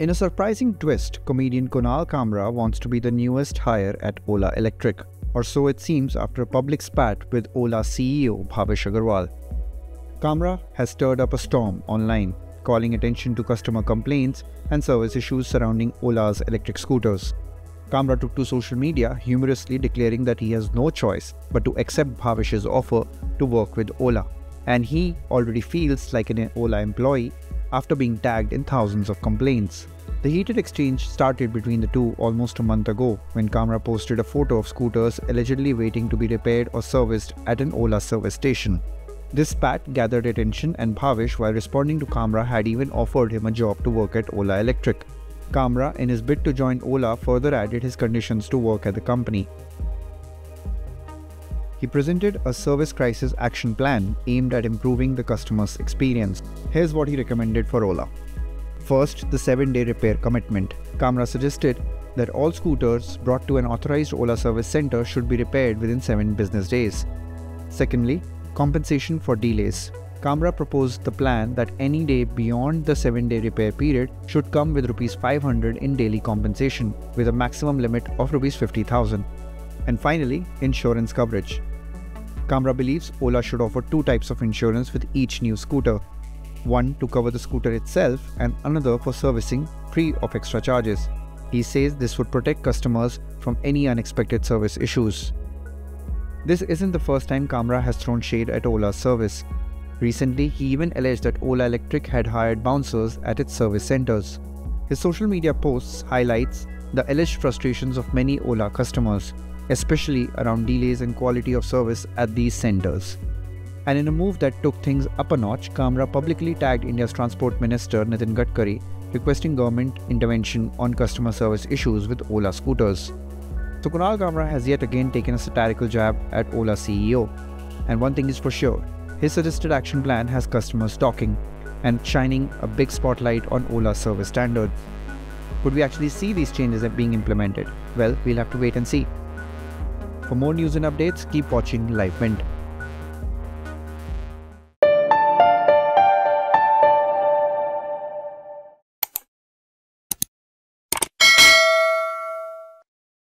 In a surprising twist, comedian Kunal Kamra wants to be the newest hire at Ola Electric, or so it seems after a public spat with Ola CEO Bhavish Aggarwal. Kamra has stirred up a storm online, calling attention to customer complaints and service issues surrounding Ola's electric scooters. Kamra took to social media, humorously declaring that he has no choice but to accept Bhavish's offer to work with Ola, and he already feels like an Ola employee after being tagged in thousands of complaints. The heated exchange started between the two almost a month ago when Kamra posted a photo of scooters allegedly waiting to be repaired or serviced at an Ola service station. This spat gathered attention, and Bhavish, while responding to Kamra, had even offered him a job to work at Ola Electric. Kamra, in his bid to join Ola, further added his conditions to work at the company. He presented a service crisis action plan aimed at improving the customer's experience. Here's what he recommended for Ola. First, the 7-day repair commitment. Kamra suggested that all scooters brought to an authorized Ola service center should be repaired within 7 business days. Secondly, compensation for delays. Kamra proposed the plan that any day beyond the 7-day repair period should come with ₹500 in daily compensation, with a maximum limit of ₹50,000. And finally, insurance coverage. Kamra believes Ola should offer 2 types of insurance with each new scooter. One to cover the scooter itself and another for servicing, free of extra charges. He says this would protect customers from any unexpected service issues. This isn't the first time Kamra has thrown shade at Ola's service. Recently, he even alleged that Ola Electric had hired bouncers at its service centers. His social media posts highlights the alleged frustrations of many Ola customers, especially around delays and quality of service at these centers. And in a move that took things up a notch, Kamra publicly tagged India's Transport Minister Nitin Gadkari, requesting government intervention on customer service issues with Ola scooters. So Kunal Kamra has yet again taken a satirical jab at Ola CEO. And one thing is for sure, his suggested action plan has customers talking and shining a big spotlight on Ola's service standards. Could we actually see these changes being implemented? Well, we'll have to wait and see. For more news and updates, keep watching Live Mint.